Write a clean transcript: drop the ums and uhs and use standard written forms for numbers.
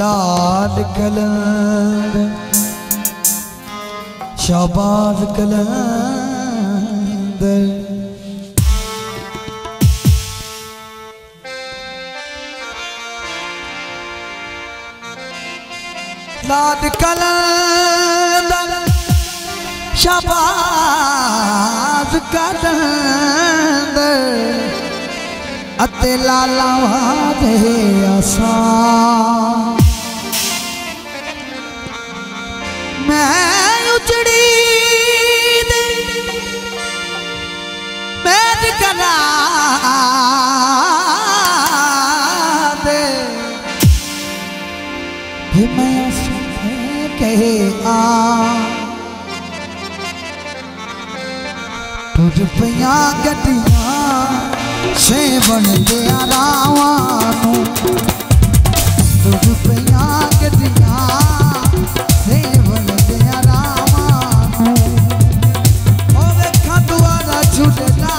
लाल कलंद शाबाज कलंद लाल कलंद शाबाज कलंद अते लाला वादे आसा तुझ पिया गटिया से बन गया रावानू तुझ पिया गटिया से बन गया रावानू और देखा दुआरा छूटे।